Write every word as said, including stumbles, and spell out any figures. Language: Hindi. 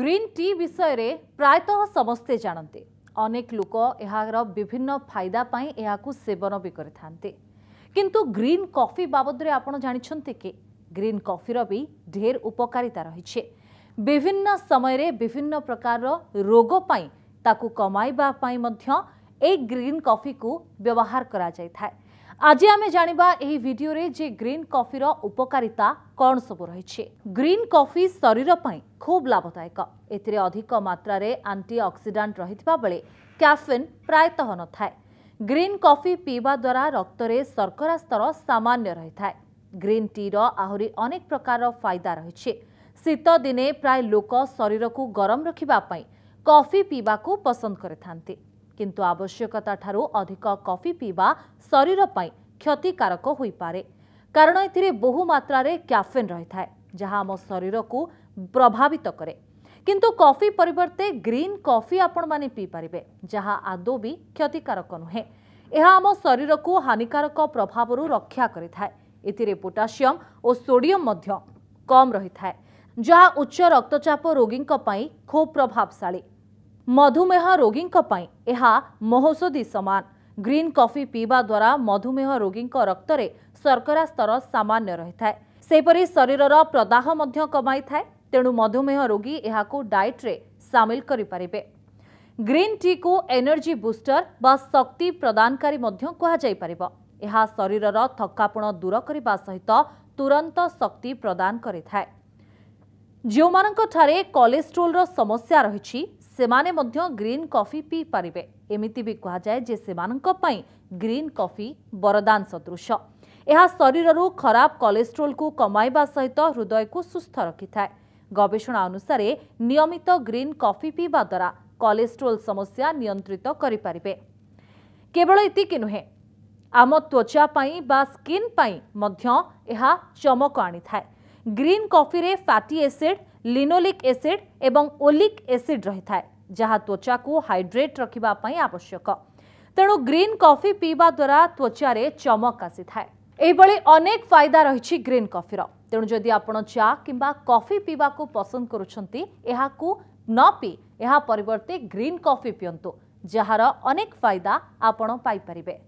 ग्रीन टी विषय रे प्रायतः समस्ते जानते अनेक लोक यार विभिन्न फायदा पाई यहां सेवन भी करिथांते किंतु ग्रीन कॉफी बाबद रे आपण जानिछन्ते के ग्रीन कॉफी भी ढेर उपकारिता रही विभिन्न समय रे विभिन्न प्रकार रोग पाई ताकू कमाइबा पाई मध्य ए ग्रीन कॉफी को व्यवहार करा जाय थाय। आज आम जानिबा एही वीडियो रे जे ग्रीन कॉफी रो उपकारिता कौन सब रही छे। ग्रीन कॉफी शरीर पाई खूब लाभदायक एतिरे अधिक मात्रा रे एंटीऑक्सीडेंट रहितबा बेले कैफीन प्रायतः न थाय। ग्रीन कॉफी पीवा द्वारा रक्त रे शर्करा स्तर सामान्य रही थाय। ग्रीन टी रो आहुरी अनेक प्रकार रो फायदा रही छे। शीत दिने प्राय लोक शरीर को गरम रखिबा पाई कॉफी पीवा को पसंद करथांते किंतु आवश्यकता ठारू अधिक कॉफी पीवा शरीर पाई क्षतिकारक होई पारे कारण एथिरे बहु मात्रा रे कैफीन रही थाए जहाँ आम शरीर को प्रभावित करे किंतु कॉफी परिवर्ते ग्रीन कॉफी आपण माने पी पारिबे जहाँ आदो भी क्षतिकारक नुहे। यह आम शरीर को हानिकारक प्रभावरू रक्षा करिथाए। एथिरे पोटाशियम और सोडियम मध्य कम रही थाए जहाँ उच्च रक्तचाप रोगी खूब प्रभावशाली। मधुमेह रोगी महोषधी समान। ग्रीन कॉफी पीवा द्वारा मधुमेह रोगी रक्त रे शर्करा स्तर सामान्य रही थाए सेपरि शरीर प्रदाह मध्य कमाई थाए तेणु मधुमेह रोगी यहाकू डाइट रे सामिल करि परिबे। ग्रीन टी को एनर्जी बूस्टर बा शक्ति प्रदानकारी मध्य कहा जाय परिबो। एहा शरीर थकापण दूर करने सहित तुरंत शक्ति प्रदान करिथाए। जो मानक ठारे कोलेस्ट्रोल रो समस्या रही सेमाने मध्य ग्रीन कॉफी पी पारिबे। एमिति भी कहा जाय जे सेमानक पई ग्रीन कॉफी बरदान सदृश। यह शरीररू खराब कोलेस्ट्रोल को कमाइबा सहित हृदय को सुस्थ रखि थाए। गवेषणा अनुसार नियमित ग्रीन कॉफी पीवा द्वारा कोलेस्ट्रोल समस्या नियंत्रित करि पारिबे। केवल इतिक नुहे आम त्वचा पाई बा स्किन पाई मध्य एहा चमक आनी थाए। ग्रीन कॉफी रे फैटी एसिड लिनोलिक एसिड एवं ओलिक एसिड रही थाए जहाँ त्वचा को हाइड्रेट रखिबा पाई आवश्यक तेणु ग्रीन कॉफी पीवा द्वारा त्वचा रे चमक आसी थाए। एबळे अनेक फायदा रही ग्रीन कॉफी रो तेणु जदि आपण चा किंबा कॉफी पीवा को पसंद करुछंती एहाकू न पी एहा परिवर्ते ग्रीन कॉफी पियंतु जहार अनेक फायदा आपण पाई परिबे।